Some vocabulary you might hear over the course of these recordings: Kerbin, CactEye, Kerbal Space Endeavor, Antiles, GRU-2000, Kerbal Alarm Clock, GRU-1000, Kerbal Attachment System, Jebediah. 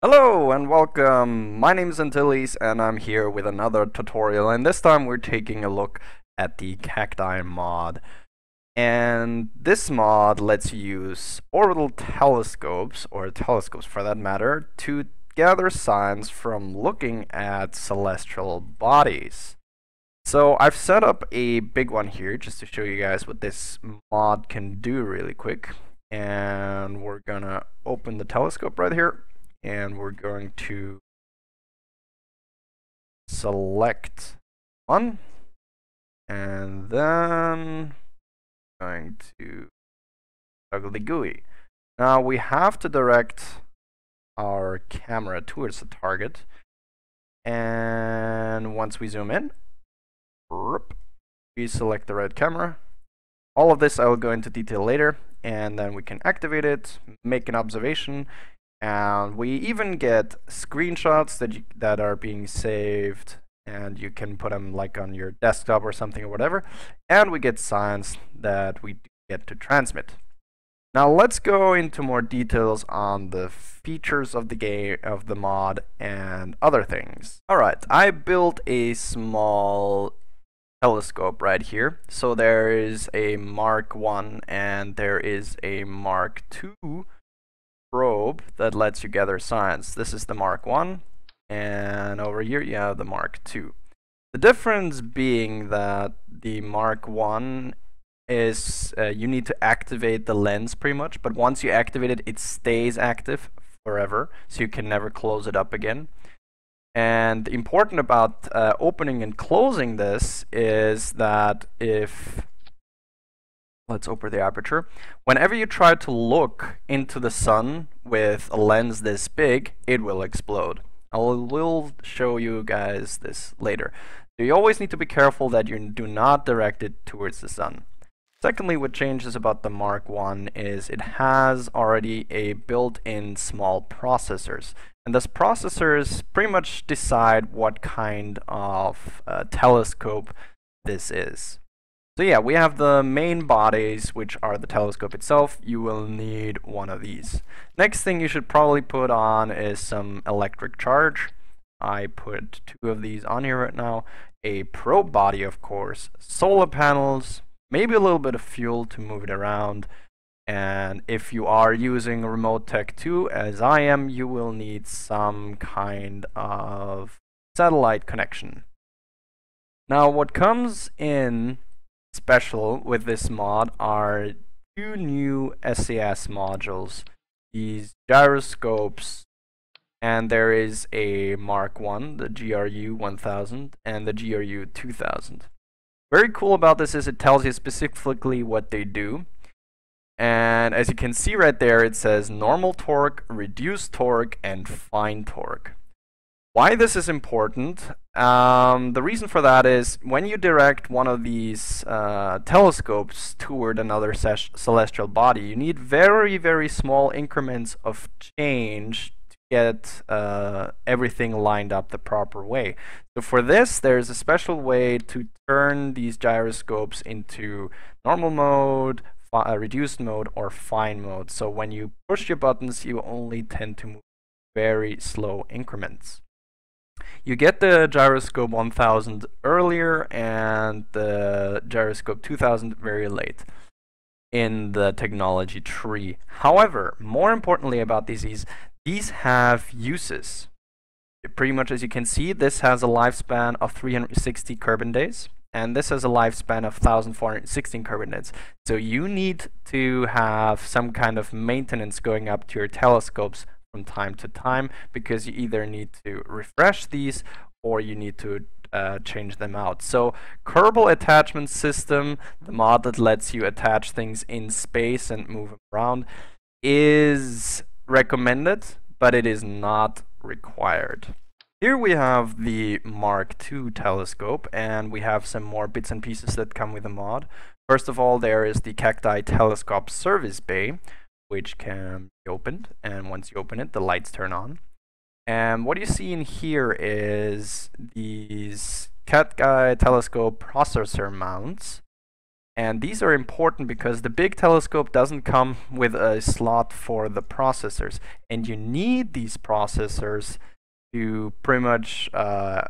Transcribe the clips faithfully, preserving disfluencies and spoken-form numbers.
Hello and welcome, my name is Antiles and I'm here with another tutorial, and this time we're taking a look at the CactEye mod. And this mod lets you use orbital telescopes, or telescopes for that matter, to gather signs from looking at celestial bodies. So I've set up a big one here just to show you guys what this mod can do really quick. And we're gonna open the telescope right here. And we're going to select one, and then going to ugly gooey. Now we have to direct our camera towards the target, and once we zoom in, we select the right camera. All of this I will go into detail later, and then we can activate it, make an observation. And we even get screenshots that you, that are being saved, and you can put them like on your desktop or something or whatever, and we get signs that we get to transmit. Now let's go into more details on the features of the game, of the mod, and other things. Alright, I built a small telescope right here. So there is a Mark one and there is a Mark two probe that lets you gather signs. This is the Mark one, and over here you have the Mark two. The difference being that the Mark one is uh, you need to activate the lens pretty much, but once you activate it, it stays active forever, so you can never close it up again. And important about uh, opening and closing this is that if let's open the aperture. Whenever you try to look into the sun with a lens this big, it will explode. I will show you guys this later. So you always need to be careful that you do not direct it towards the sun. Secondly, what changes about the Mark one is it has already a built-in small processors. And those processors pretty much decide what kind of uh, telescope this is. So yeah, we have the main bodies, which are the telescope itself. You will need one of these. Next thing you should probably put on is some electric charge. I put two of these on here right now. A probe body, of course, solar panels, maybe a little bit of fuel to move it around. And if you are using remote tech too, as I am, you will need some kind of satellite connection. Now what comes in special with this mod are two new S A S modules, these gyroscopes, and there is a Mark one, the G R U one thousand, and the G R U two thousand. Very cool about this is it tells you specifically what they do, and as you can see right there, it says normal torque, reduced torque, and fine torque. Why this is important? Um, the reason for that is when you direct one of these uh, telescopes toward another celestial body, you need very, very small increments of change to get uh, everything lined up the proper way. So for this, there's a special way to turn these gyroscopes into normal mode, fi- reduced mode, or fine mode. So when you push your buttons, you only tend to move very slow increments. You get the Gyroscope one thousand earlier and the Gyroscope two thousand very late in the technology tree. However, more importantly about these is these have uses. Pretty much as you can see, this has a lifespan of three hundred sixty Kerbin days, and this has a lifespan of one thousand four hundred sixteen Kerbin days. So you need to have some kind of maintenance going up to your telescopes from time to time, because you either need to refresh these or you need to uh, change them out. So Kerbal Attachment System, the mod that lets you attach things in space and move them around, is recommended, but it is not required. Here we have the Mark two telescope, and we have some more bits and pieces that come with the mod. First of all, there is the CactEye Telescope Service Bay, which can be opened, and once you open it, the lights turn on. And what you see in here is these CactEye telescope processor mounts, And these are important because the big telescope doesn't come with a slot for the processors, and you need these processors to pretty much uh,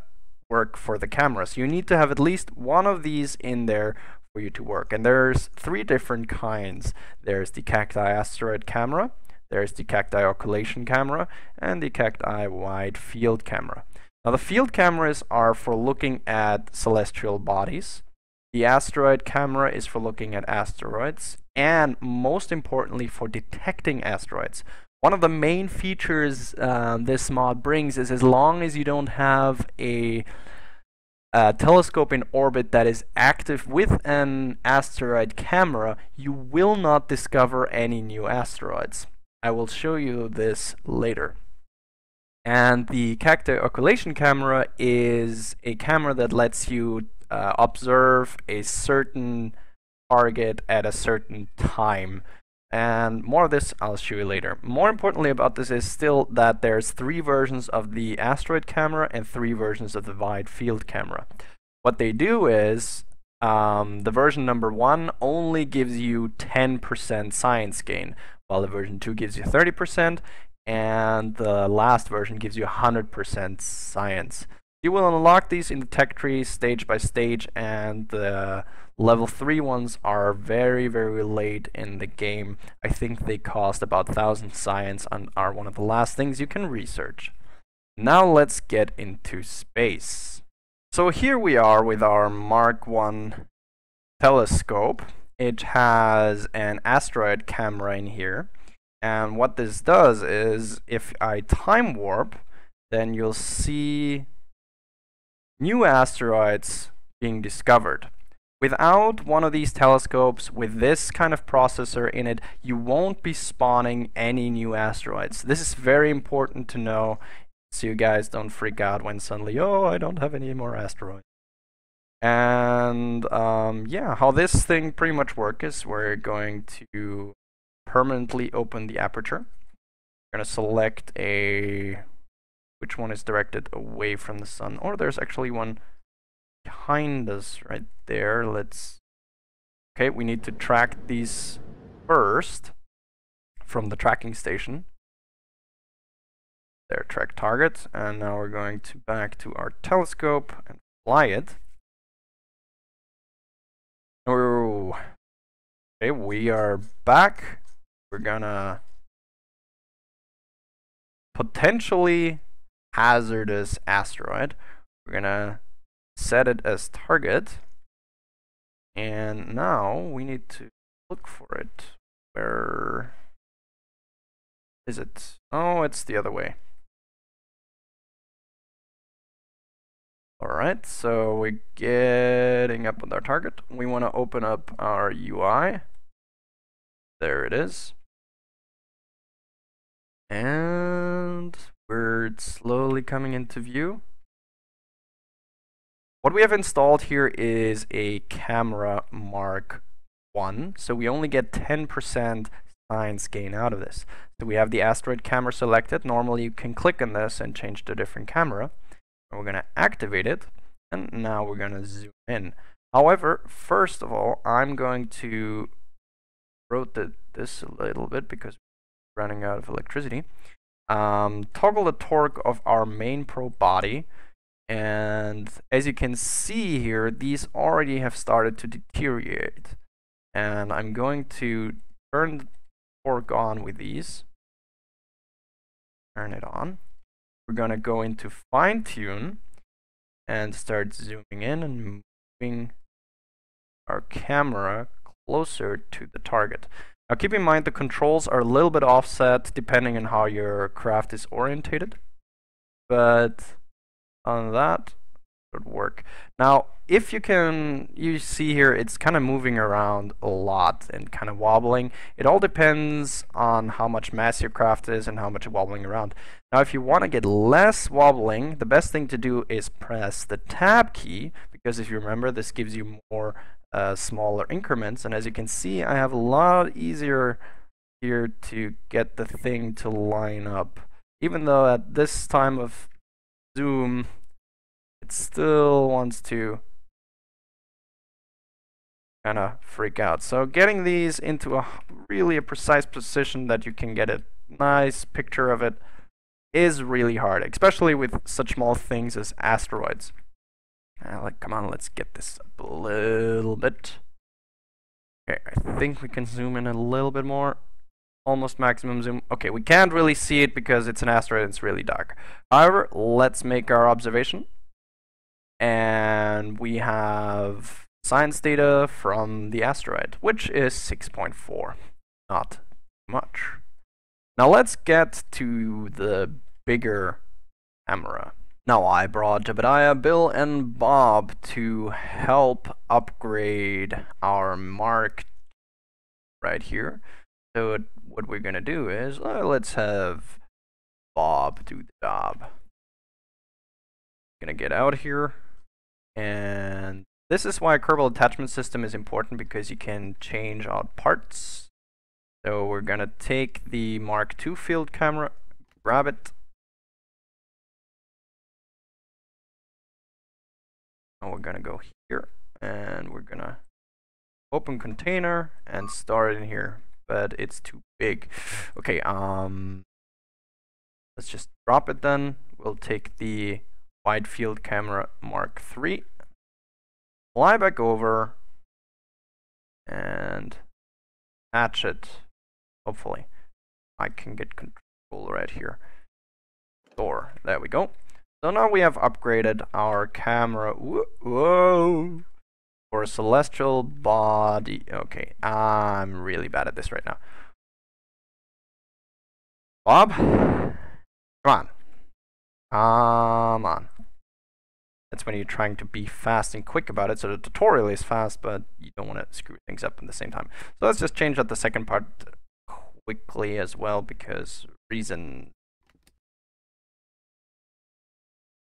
work for the cameras. You need to have at least one of these in there for you to work. And there's three different kinds. There's the CactEye asteroid camera, there's the CactEye occultation camera, and the CactEye wide field camera. Now the field cameras are for looking at celestial bodies. The asteroid camera is for looking at asteroids, and most importantly for detecting asteroids. One of the main features um, this mod brings is, as long as you don't have a, a telescope in orbit that is active with an asteroid camera, you will not discover any new asteroids. I will show you this later. And the CactEye occultation camera is a camera that lets you uh, observe a certain target at a certain time. And more of this I'll show you later. More importantly about this is still that there's three versions of the asteroid camera and three versions of the wide field camera. What they do is, um, the version number one only gives you ten percent science gain, while the version two gives you thirty percent, and the last version gives you one hundred percent science. You will unlock these in the tech tree stage by stage, and the level three ones are very, very late in the game. I think they cost about one thousand science and are one of the last things you can research. Now let's get into space. So here we are with our Mark one telescope. It has an asteroid camera in here, and what this does is, if I time warp, then you'll see new asteroids being discovered. Without one of these telescopes with this kind of processor in it, you won't be spawning any new asteroids. This is very important to know, so you guys don't freak out when suddenly, oh, I don't have any more asteroids. And um, yeah, how this thing pretty much works is, we're going to permanently open the aperture. We're going to select a... which one is directed away from the sun? Or there's actually one behind us right there. Let's... okay, we need to track these first from the tracking station. There, track target. And now we're going to back to our telescope and fly it. Oh, okay, we are back. We're gonna potentially hazardous asteroid. We're gonna set it as target, and now we need to look for it. Where is it? Oh, it's the other way. Alright, so we're getting up with our target. We want to open up our U I. There it is. And we're slowly coming into view. What we have installed here is a camera Mark one, so we only get ten percent science gain out of this. So we have the asteroid camera selected. Normally you can click on this and change to a different camera. And we're going to activate it, and now we're going to zoom in. However, first of all, I'm going to rotate this a little bit because we're running out of electricity. Um, toggle the torque of our main probe body, and as you can see here, these already have started to deteriorate, and I'm going to turn the torque on with these. Turn it on. We're going to go into fine tune and start zooming in and moving our camera closer to the target. Now keep in mind the controls are a little bit offset depending on how your craft is orientated, but on that should work. Now if you can, you see here it's kind of moving around a lot and kind of wobbling. It all depends on how much mass your craft is and how much wobbling around. Now if you want to get less wobbling, the best thing to do is press the tab key, because if you remember, this gives you more Uh, smaller increments, and as you can see, I have a lot easier here to get the thing to line up. Even though at this time of zoom, it still wants to kind of freak out. So getting these into a really a precise position that you can get a nice picture of it is really hard, especially with such small things as asteroids. Uh, like, come on, let's get this up a little bit. Okay, I think we can zoom in a little bit more. Almost maximum zoom. Okay, we can't really see it because it's an asteroid and it's really dark. However, let's make our observation. And we have science data from the asteroid, which is six point four. Not much. Now let's get to the bigger camera. Now I brought Jebediah, Bill, and Bob to help upgrade our mark right here. So it, what we're gonna do is uh, let's have Bob do the job. Gonna get out here, and this is why Kerbal Attachment System is important, because you can change out parts. So we're gonna take the Mark two field camera, grab it. And we're gonna go here, and we're gonna open container and store it in here, but it's too big. Okay, um, let's just drop it then. We'll take the wide field camera Mark three, fly back over, and attach it. Hopefully, I can get control right here. Door, there we go. So now we have upgraded our camera. Whoa, whoa. For a celestial body. Okay, I'm really bad at this right now. Bob, come on. Come on. That's when you're trying to be fast and quick about it. So the tutorial is fast, but you don't want to screw things up at the same time. So let's just change out the second part quickly as well, because reason.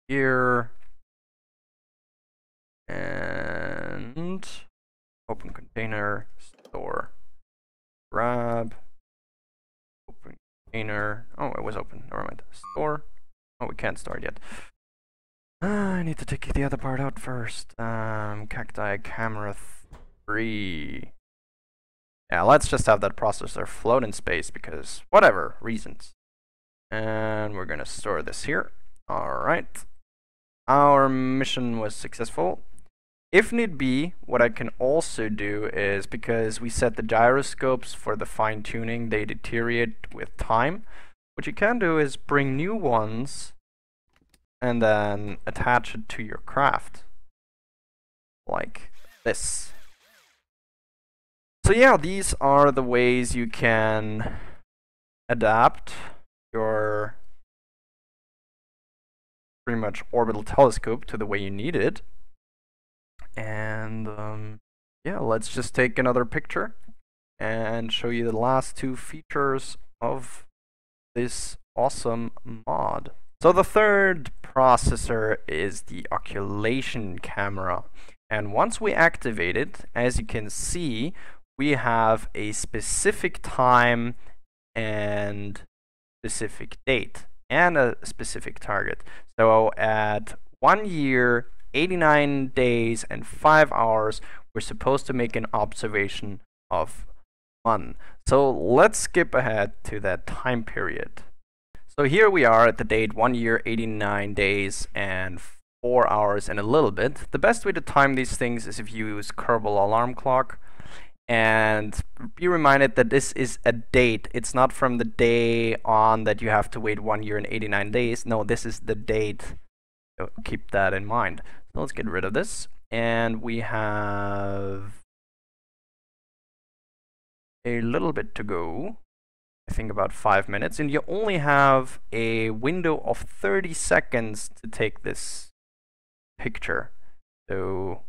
Here. And open container, store, grab, open container. Oh, it was open. Never mind. Store. Oh, we can't store it yet. Uh, I need to take the other part out first. Um, CactEye camera three. Yeah, let's just have that processor float in space because whatever reasons. And we're gonna store this here. All right. Our mission was successful. If need be, what I can also do is, because we set the gyroscopes for the fine-tuning, they deteriorate with time. What you can do is bring new ones and then attach it to your craft. Like this. So yeah, these are the ways you can adapt your pretty much orbital telescope to the way you need it. And um, yeah, let's just take another picture and show you the last two features of this awesome mod. So the third processor is the occultation camera, and once we activate it, as you can see, we have a specific time and specific date and a specific target. So at one year, eighty-nine days and five hours, we're supposed to make an observation of one. So let's skip ahead to that time period. So here we are at the date one year, eighty-nine days and four hours and a little bit. The best way to time these things is if you use Kerbal Alarm Clock, and be reminded that this is a date. It's not from the day on that you have to wait one year and eighty-nine days. No, this is the date. So keep that in mind. So let's get rid of this. And we have a little bit to go. I think about five minutes. And you only have a window of thirty seconds to take this picture. So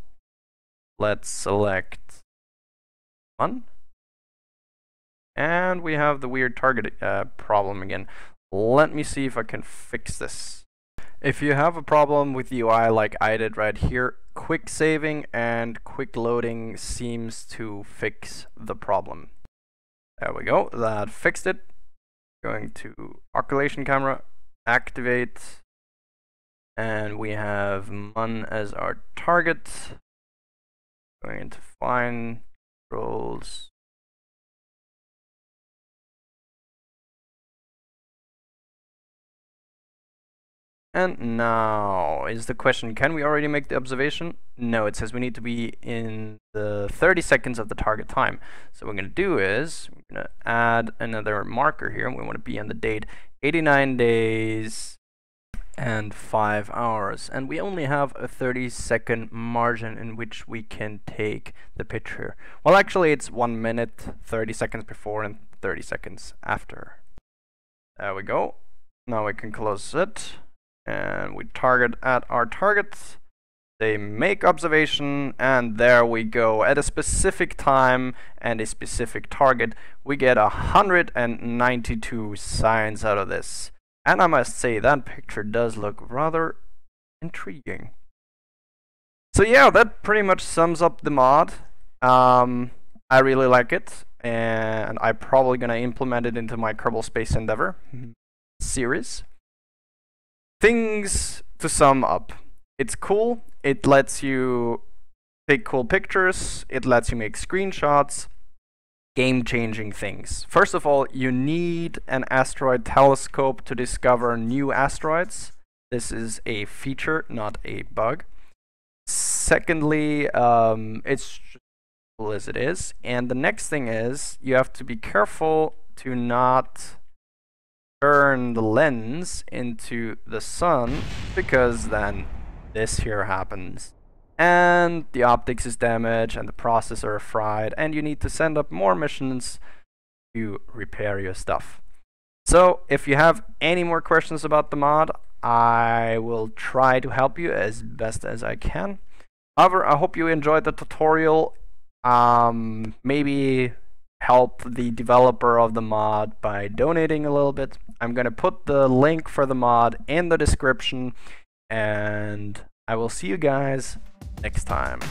let's select one. And we have the weird target uh, problem again. Let me see if I can fix this. If you have a problem with U I like I did right here, quick saving and quick loading seems to fix the problem. There we go, that fixed it. Going to occultation camera, activate, and we have M U N as our target. Going into fine rolls. And now is the question, can we already make the observation? No, it says we need to be in the thirty seconds of the target time. So what we're going to do is, we're going to add another marker here, and we want to be on the date eighty-nine days and five hours. And we only have a thirty second margin in which we can take the picture. Well, actually it's one minute, thirty seconds before and thirty seconds after. There we go. Now we can close it. And we target at our targets, they make observation, and there we go. At a specific time and a specific target, we get one hundred ninety-two signs out of this. And I must say, that picture does look rather intriguing. So yeah, that pretty much sums up the mod. Um, I really like it, and I'm probably gonna implement it into my Kerbal Space Endeavor series. Things to sum up. It's cool, it lets you take cool pictures, it lets you make screenshots, game-changing things. First of all, you need an asteroid telescope to discover new asteroids. This is a feature, not a bug. Secondly, um, it's cool as it is. And the next thing is, you have to be careful to not turn the lens into the sun, because then this here happens and the optics is damaged and the processor fried and you need to send up more missions to repair your stuff. So if you have any more questions about the mod, I will try to help you as best as I can. However, I hope you enjoyed the tutorial. Um, maybe help the developer of the mod by donating a little bit. I'm going to put the link for the mod in the description, and I will see you guys next time.